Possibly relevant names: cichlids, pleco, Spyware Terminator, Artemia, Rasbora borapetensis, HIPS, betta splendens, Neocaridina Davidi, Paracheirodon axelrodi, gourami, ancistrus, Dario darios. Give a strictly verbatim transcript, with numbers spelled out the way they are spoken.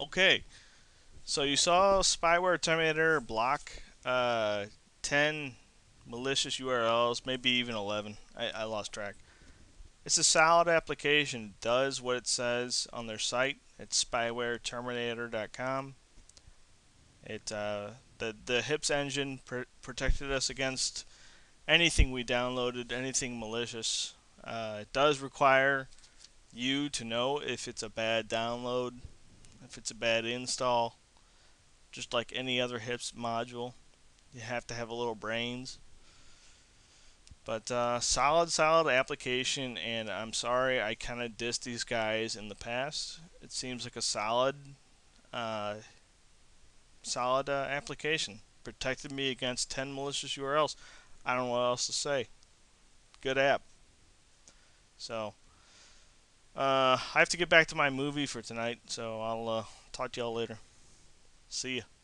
Okay, so you saw Spyware Terminator block uh, ten malicious U R Ls, maybe even eleven. I, I lost track. It's a solid application. It does what it says on their site. It's spyware terminator dot com. It uh, the the HIPS engine pr protected us against anything we downloaded, anything malicious. Uh, it does require you to know if it's a bad download, if it's a bad install. Just like any other HIPS module, you have to have a little brains. But uh, solid, solid application, and I'm sorry I kind of dissed these guys in the past. It seems like a solid, uh, solid uh, application. Protected me against ten malicious U R Ls. I don't know what else to say. Good app. So, uh, I have to get back to my movie for tonight, so I'll uh, talk to y'all later. See ya.